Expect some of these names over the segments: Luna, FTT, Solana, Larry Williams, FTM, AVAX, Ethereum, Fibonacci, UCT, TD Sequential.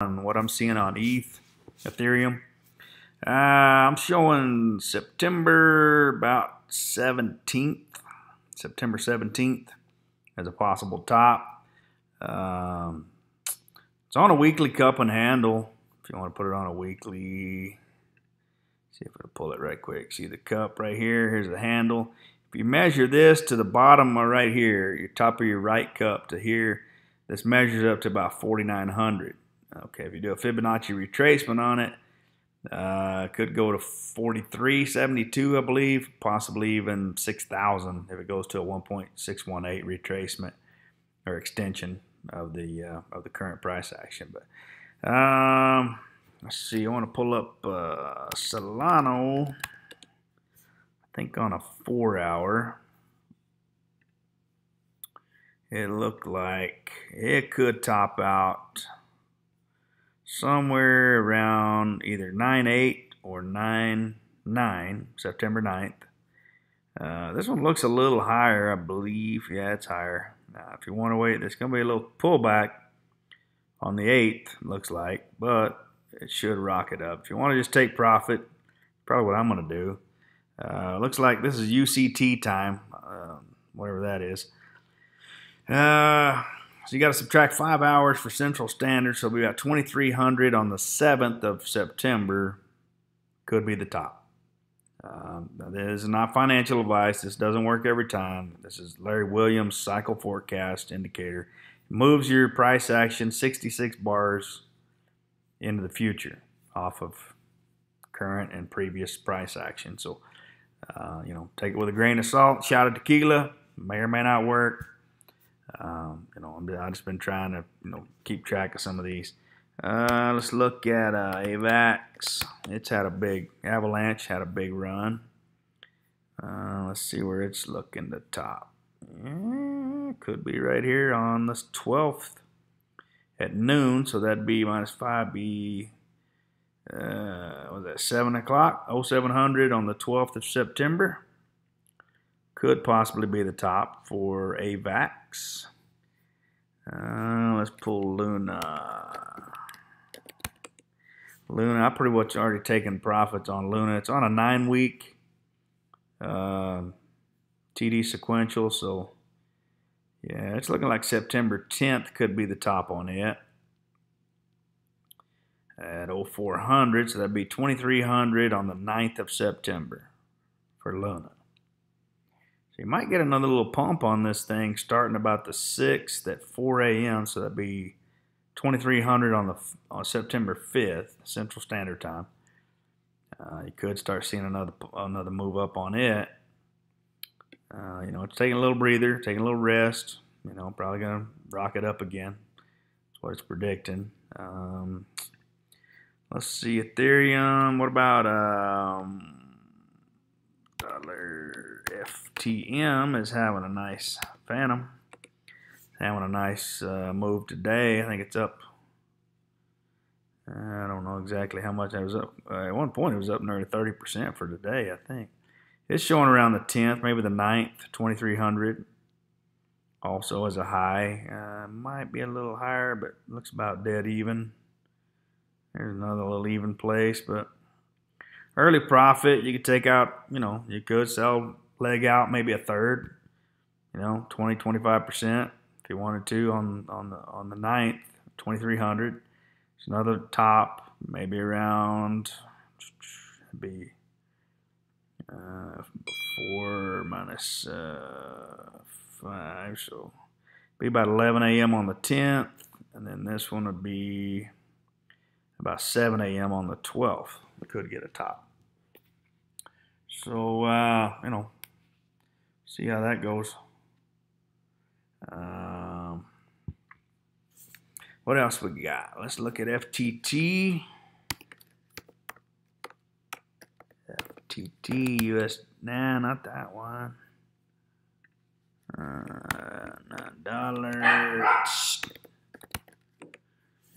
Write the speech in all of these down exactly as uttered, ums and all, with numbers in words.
on what I'm seeing on E T H, Ethereum. Uh, I'm showing September about seventeenth, September seventeenth as a possible top. Um, it's on a weekly cup and handle. If you want to put it on a weekly, see if it'll pull it right quick. See the cup right here. Here's the handle. If you measure this to the bottom right here, your top of your right cup to here, this measures up to about forty-nine hundred. Okay, if you do a Fibonacci retracement on it, uh, could go to forty-three seventy-two, I believe, possibly even six thousand if it goes to a one point six one eight retracement or extension of the uh, of the current price action. But um, let's see, I want to pull up uh, Solana. I think on a four hour, it looked like it could top out somewhere around either nine eight or nine nine, September ninth. Uh, this one looks a little higher, I believe. Yeah, it's higher. Now, if you want to wait, there's going to be a little pullback on the eighth, looks like, but it should rock it up. If you want to just take profit, probably what I'm going to do. Uh, looks like this is U C T time, um, whatever that is. Uh, so you got to subtract five hours for Central Standard, so we got twenty-three hundred on the seventh of September. Could be the top. Um, now this is not financial advice. This doesn't work every time. This is Larry Williams' cycle forecast indicator. It moves your price action sixty-six bars into the future off of current and previous price action. So, uh, you know, take it with a grain of salt, shot of tequila, may or may not work. Um, you know, I've just been trying to, you know, keep track of some of these. Uh, let's look at uh, AVAX. It's had a big avalanche, had a big run. Uh, let's see where it's looking to top. Yeah, could be right here on the twelfth at noon. So that'd be minus five, be uh, was that seven o'clock? Oh, seven hundred on the twelfth of September. Could possibly be the top for AVAX. Uh, let's pull Luna. Luna, I pretty much already taken profits on Luna. It's on a nine-week uh, T D sequential, so yeah, it's looking like September tenth could be the top on it at oh four hundred, so that'd be twenty-three hundred on the ninth of September for Luna. You might get another little pump on this thing starting about the sixth at four A M So that'd be twenty-three hundred on the on September fifth Central Standard Time. Uh, you could start seeing another another move up on it. Uh, you know, it's taking a little breather, taking a little rest. You know, probably gonna rock it up again. That's what it's predicting. Um, let's see, Ethereum. What about um? F T M is having a nice phantom, having a nice uh, move today. I think it's up. I don't know exactly how much I was up. Uh, at one point, it was up nearly thirty percent for today, I think. It's showing around the tenth, maybe the ninth, twenty-three hundred. Also as a high. Uh, might be a little higher, but looks about dead even. There's another little even place, but early profit, you could take out, you know, you could sell, leg out maybe a third, you know, twenty, twenty-five percent if you wanted to on, on, the, on the ninth, twenty-three hundred. It's another top, maybe around, it'd be uh, four minus uh, five, so it'd be about eleven A M on the tenth, and then this one would be about seven A M on the twelfth. We could get a top. So, uh, you know, see how that goes. Um, what else we got? Let's look at F T T. F T T, U S, nah, not that one. Uh, not dollar.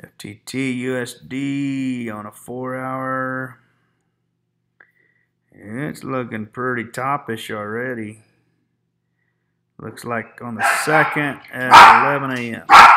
F T T, U S D on a four hour. It's looking pretty toppish already. Looks like on the second at eleven A M